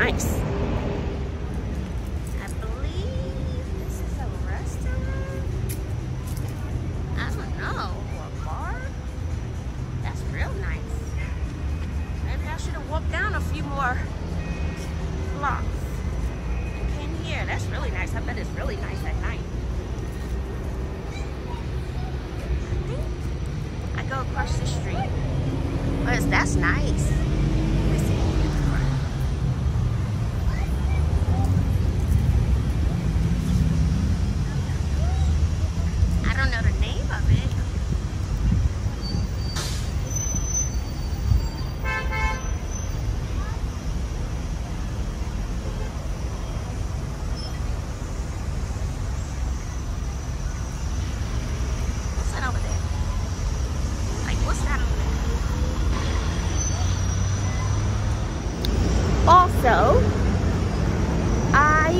nice. I believe this is a restaurant. I don't know, or a bar. That's real nice. Maybe I should have walked down a few more blocks and came here. That's really nice. I bet it's really nice at night. I think I go across the street. But that's nice. So, I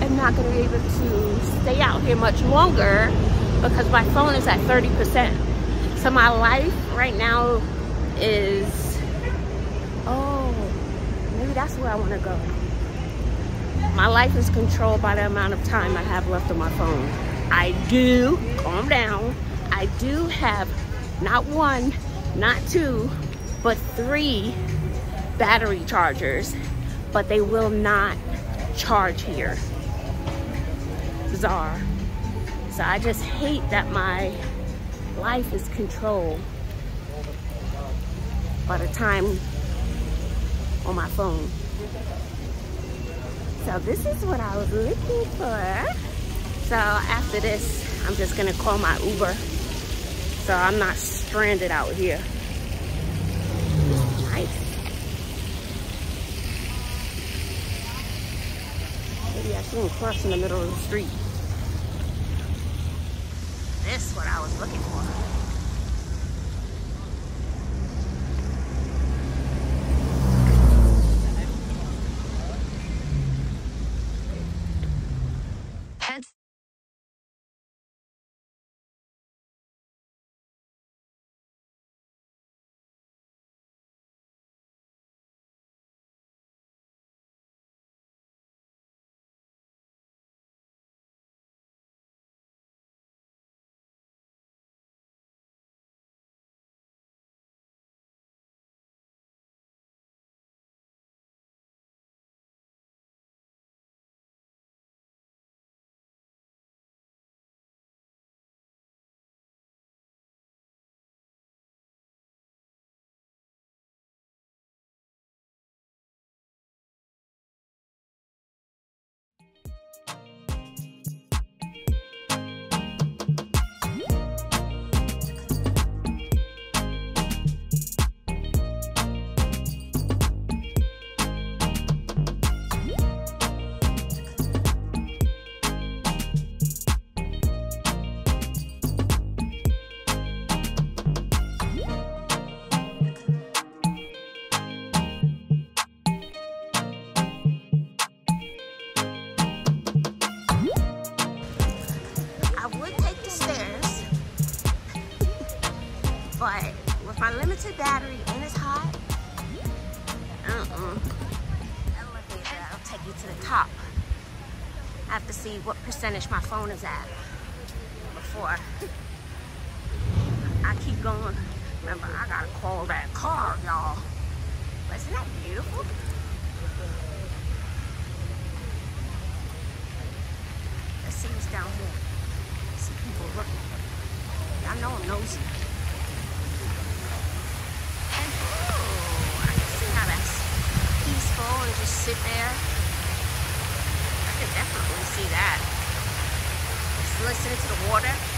am not going to be able to stay out here much longer because my phone is at 30%. So my life right now is, oh, maybe that's where I want to go. My life is controlled by the amount of time I have left on my phone. I do, calm down, I do have not one, not two, but three battery chargers. But they will not charge here. Bizarre. So I just hate that my life is controlled by the time on my phone. So this is what I was looking for. So after this, I'm just gonna call my Uber so I'm not stranded out here. Yeah, I shouldn't cross in the middle of the street. This is what I was looking for. But with my limited battery and it's hot, elevator, I'll take you to the top. I have to see what percentage my phone is at before I keep going. Remember, I gotta call that car, y'all. But isn't that beautiful? Let's see what's down here. I see people looking. Y'all know I'm nosy. And just sit there. I could definitely see that. Just listen to the water.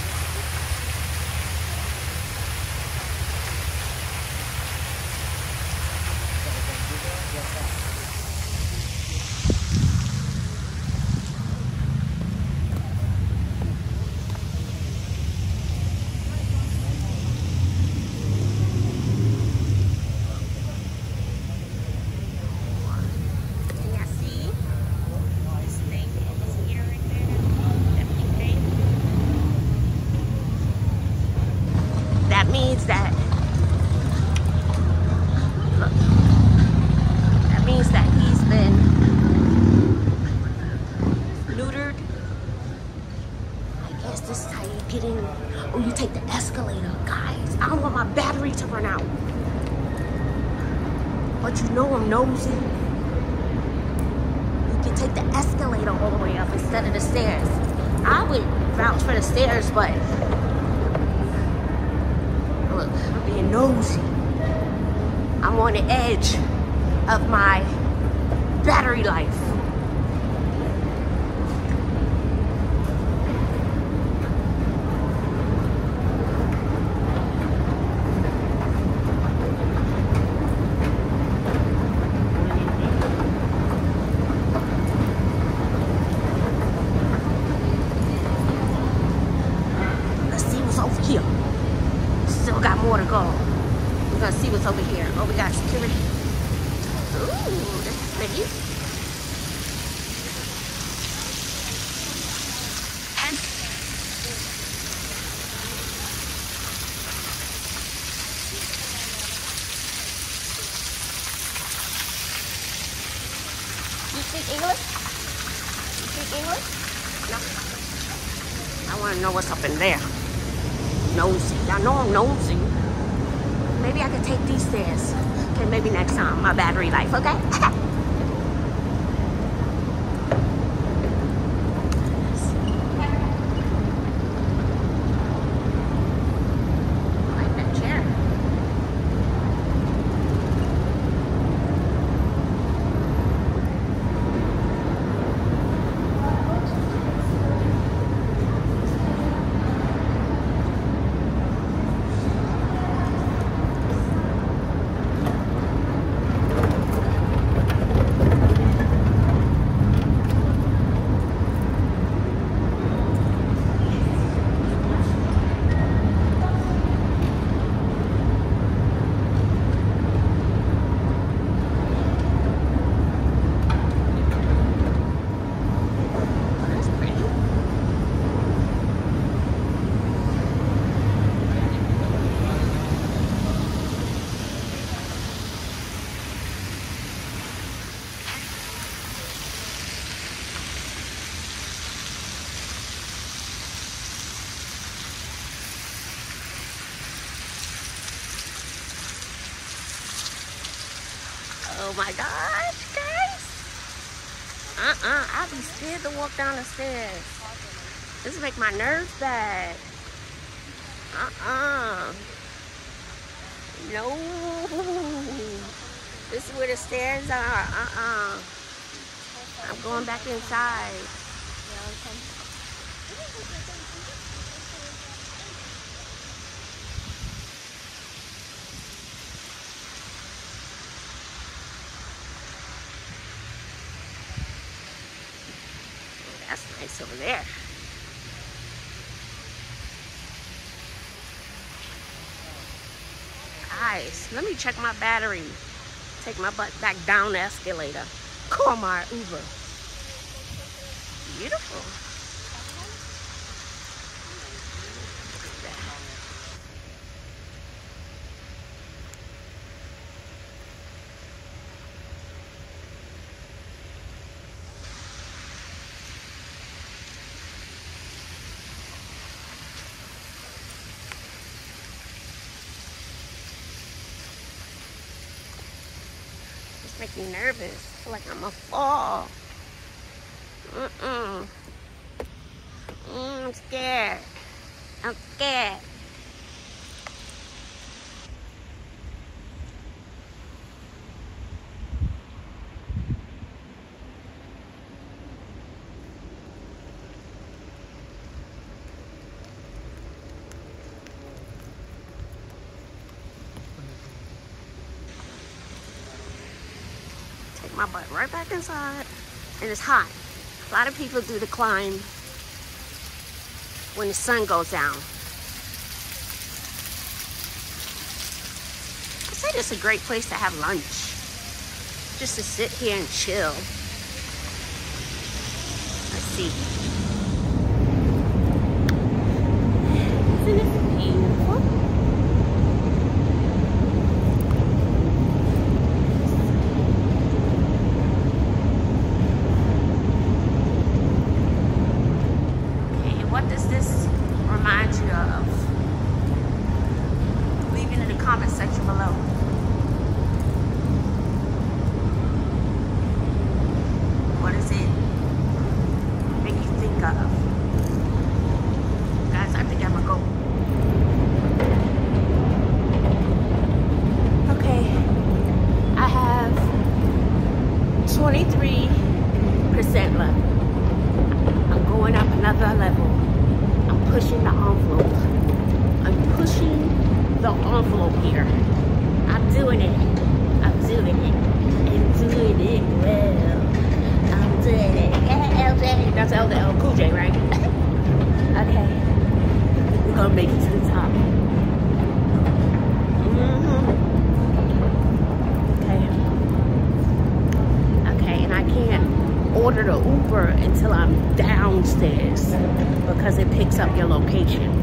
That means that he's been getting, oh, you take the escalator, guys. I don't want my battery to run out. But you know I'm nosy. You can take the escalator all the way up instead of the stairs. I would vouch for the stairs, but look, I'm being nosy. I'm on the edge of my battery life. There. Nosy. I know I'm nosy. Maybe I can take these stairs. Okay, maybe next time. My battery life, okay? I like that chair. Oh my gosh, guys. I'd be scared to walk down the stairs. This make my nerves bad. No. This is where the stairs are. I'm going back inside. Nice over there. Guys, let me check my battery. Take my butt back down the escalator. Call my Uber. Beautiful. Make me nervous. I feel like I'm gonna fall. I'm scared. I'm scared. My butt right back inside, and it's hot. A lot of people do the climb when the sun goes down. I said it's a great place to have lunch, just to sit here and chill. Let's see. Isn't it beautiful? What does this remind you of. Leave it in the comment section below. What does it make you think of? Guys, I think I'm gonna go. Okay, I have 23% left. I'm going up another level. I'm pushing the envelope. I'm pushing the envelope here. I'm doing it. I'm doing it. I'm doing it well. I'm doing it. LJ. That's LL Cool J, right? Okay. We're gonna make it to the top. Okay. Okay, and I can't order the Uber until I'm downstairs because it picks up your location.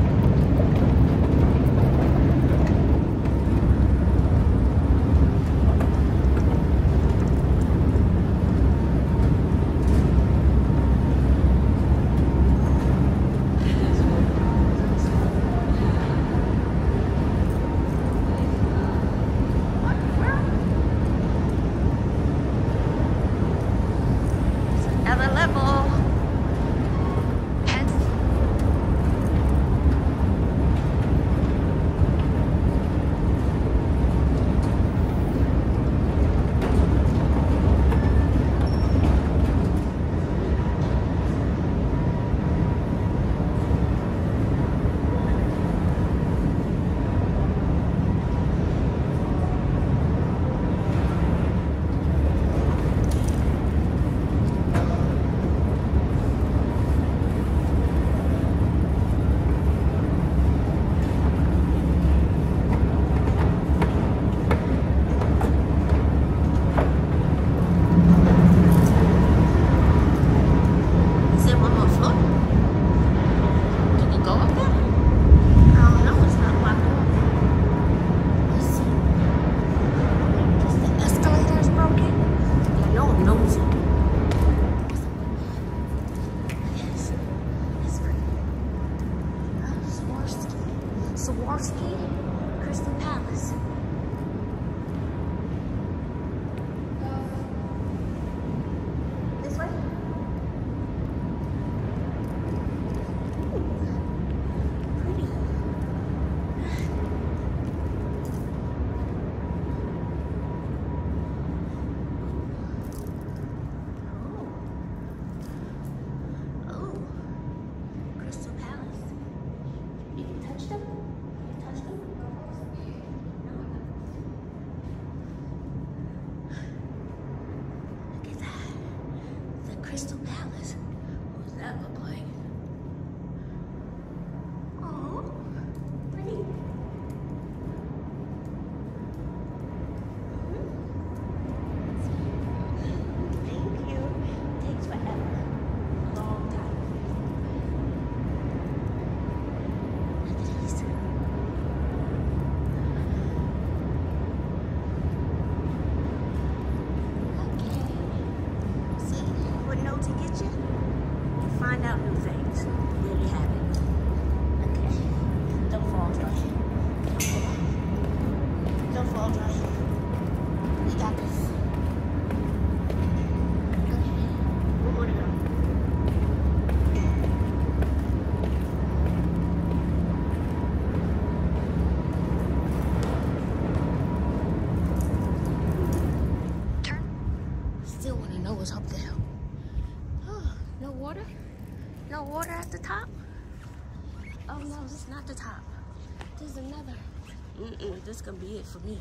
This is gonna be it for me.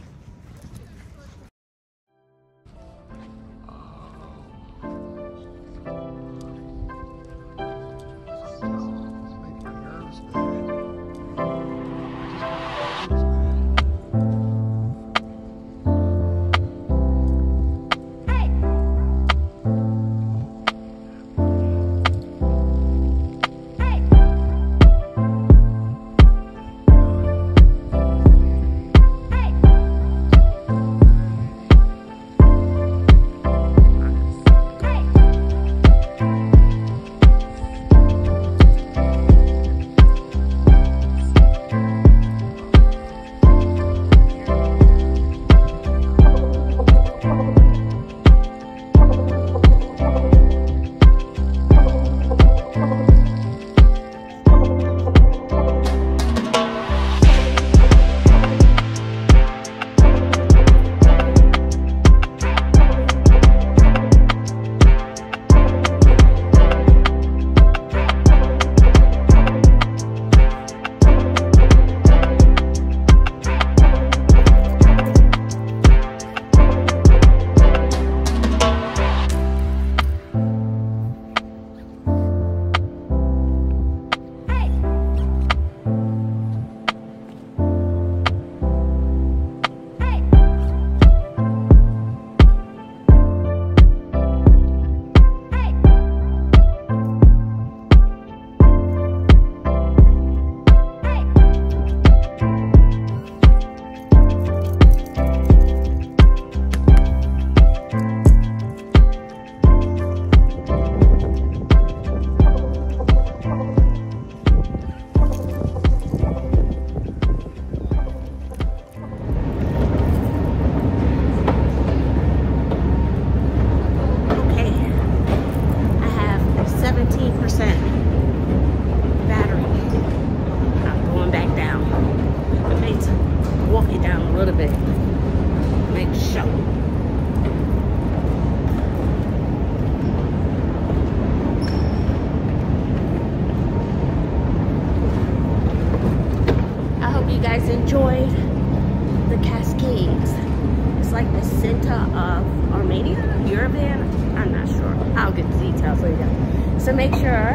center of Armenia, Yerevan, I'm not sure. I'll get the details later. So make sure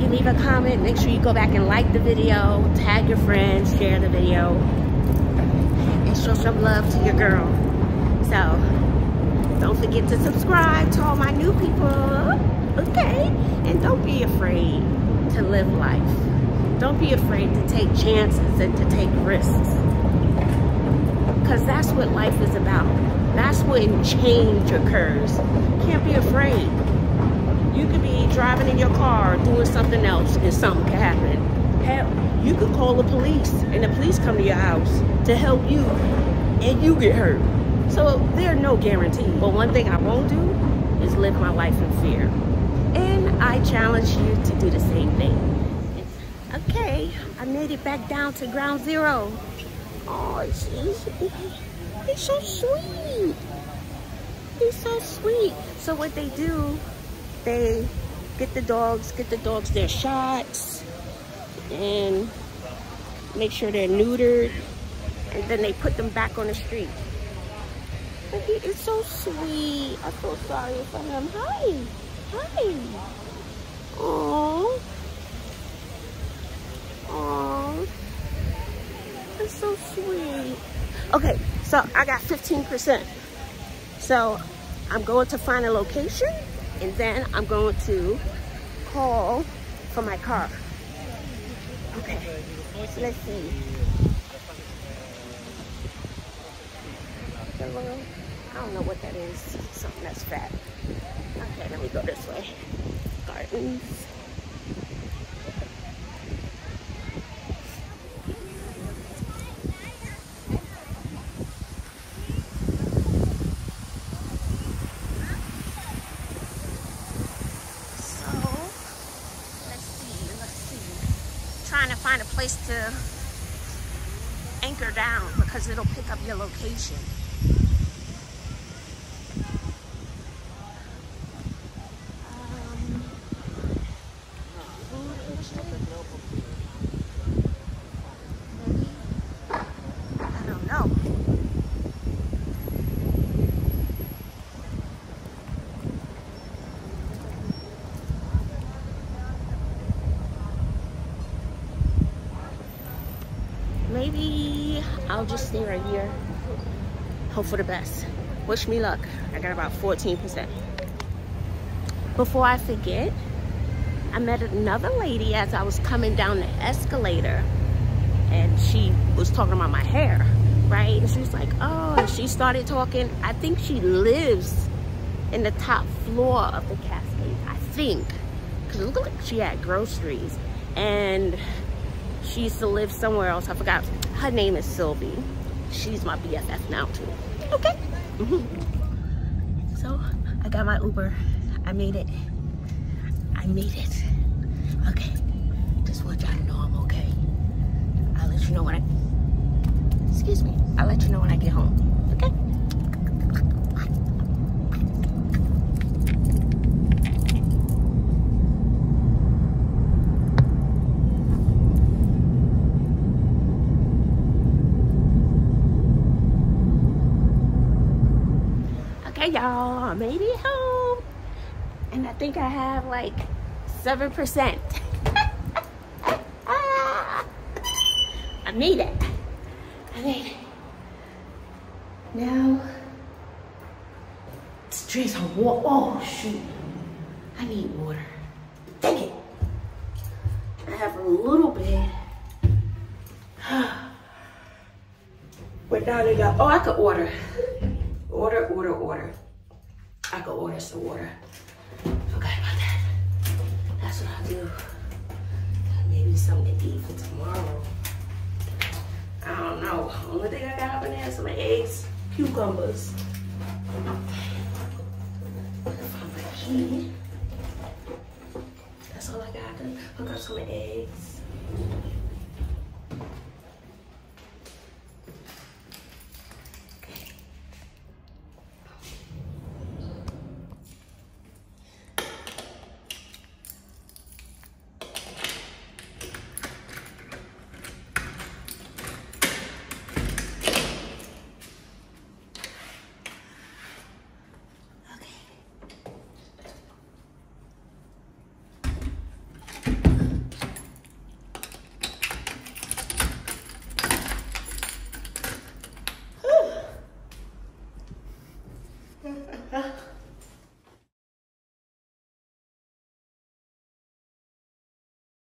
you leave a comment, make sure you go back and like the video, tag your friends, share the video, and show some love to your girl. So don't forget to subscribe to all my new people, okay? And don't be afraid to live life. Don't be afraid to take chances and to take risks, because that's what life is about. That's when change occurs. Can't be afraid. You could be driving in your car, doing something else, and something could happen. Hell, you could call the police, and the police come to your house to help you, and you get hurt. So there are no guarantees. But one thing I won't do is live my life in fear. And I challenge you to do the same thing. Okay, I made it back down to ground zero. Oh, he's so sweet. He's so sweet. So what they do, they get the dogs their shots and make sure they're neutered, and then they put them back on the street. But he is so sweet. I feel sorry for him. Hi, hi. Oh. Aww, that's so sweet. Okay, so I got 15%. So I'm going to find a location, and then I'm going to call for my car. Okay, let's see. I don't know what that is. Something that's fat. Okay, let me go this way. Gardens. Find a place to anchor down because it'll pick up your location. Maybe? I don't know. Maybe I'll just stay right here. Hope for the best. Wish me luck. I got about 14%. Before I forget, I met another lady as I was coming down the escalator, and she was talking about my hair, right? And she was like, oh, and she started talking. I think she lives in the top floor of the Cascade, I think. Because it looked like she had groceries. And she used to live somewhere else. I forgot. Her name is Sylvie. She's my BFF now too. Okay. So I got my Uber. I made it. I made it. Okay. Just want y'all to know I'm okay. I'll let you know when I. Excuse me. I'll let you know when I get home. Okay. Y'all, I made it home, and I think I have like 7%. I made it. I made it. Now it's drink some water. Oh shoot! I need water. Dang it! I have a little bit. But now they got. Oh, I could order. Order. I go order some water. Forgot about that. That's what I'll do. Maybe something to eat for tomorrow. I don't know. Only thing I got up in there is some eggs, cucumbers. That's all I got. Hook up some eggs.